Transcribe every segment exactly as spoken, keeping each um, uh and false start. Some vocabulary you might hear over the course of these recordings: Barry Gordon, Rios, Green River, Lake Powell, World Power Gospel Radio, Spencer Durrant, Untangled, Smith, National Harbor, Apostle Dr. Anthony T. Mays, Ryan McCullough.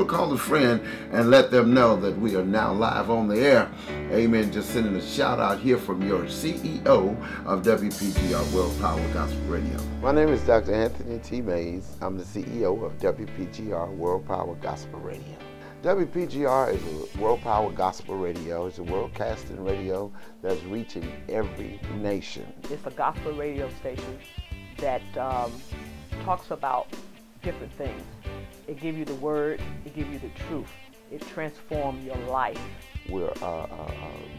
able to call a friend and let them know that we are now live on the air. Amen. Just sending a shout out here from your C E O of W P G R, World Power Gospel Radio. My name is Doctor Anthony T. Mays. I'm the C E O of W P G R, World Power Gospel Radio. W P G R is a World Power Gospel Radio. It's a world casting radio that's reaching every nation. It's a gospel radio station that um, talks about different things. It gives you the word, it gives you the truth. It transforms your life. We're uh, uh,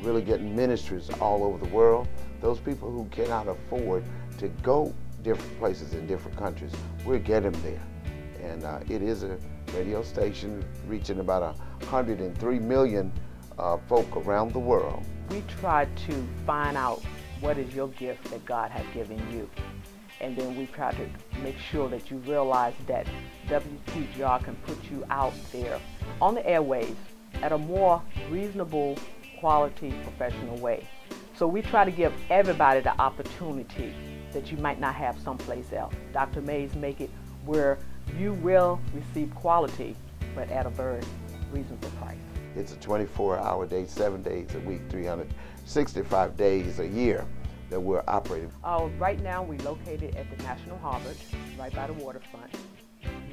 really getting ministries all over the world. Those people who cannot afford to go different places in different countries, we're getting them there. And uh, it is a radio station reaching about one hundred three million uh, folk around the world. We try to find out what is your gift that God has given you. And then we try to make sure that you realize that W P G R can put you out there on the airwaves at a more reasonable, quality, professional way. So we try to give everybody the opportunity that you might not have someplace else. Doctor Mays make it where you will receive quality, but at a very reasonable price. It's a twenty-four hour day, seven days a week, three hundred sixty-five days a year that we're operating. Uh, right now, we're located at the National Harbor, right by the waterfront.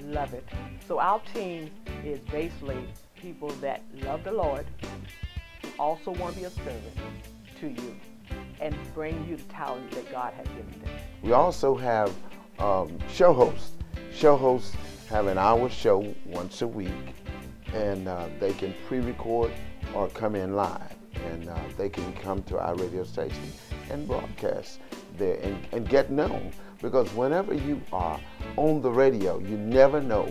Love it. So our team is basically people that love the Lord, also want to be of service to you, and bring you the talent that God has given them. We also have um, show hosts. Show hosts have an hour show once a week, and uh, they can pre-record or come in live, and uh, they can come to our radio station and broadcast there and, and get known, because whenever you are on the radio, you never know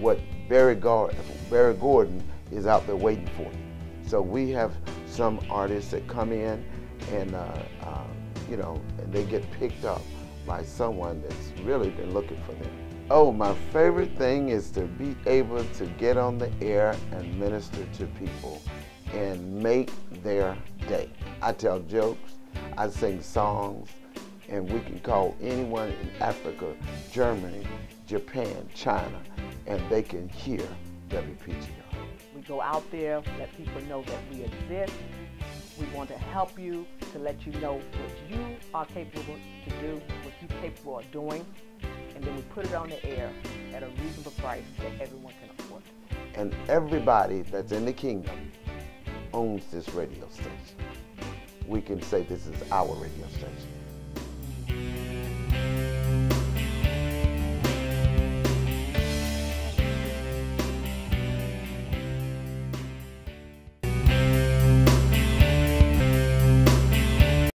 what Barry Gordon, Barry Gordon is out there waiting for you. So we have some artists that come in and uh, uh, you know, and they get picked up by someone that's really been looking for them. Oh, my favorite thing is to be able to get on the air and minister to people and make their day. I tell jokes, I sing songs, and we can call anyone in Africa, Germany, Japan, China, and they can hear W P G R. We go out there, let people know that we exist. We want to help you, to let you know what you are capable to do, what you're capable of doing, and then we put it on the air at a reasonable price that everyone can afford. And everybody that's in the kingdom owns this radio station. We can say this is our radio station.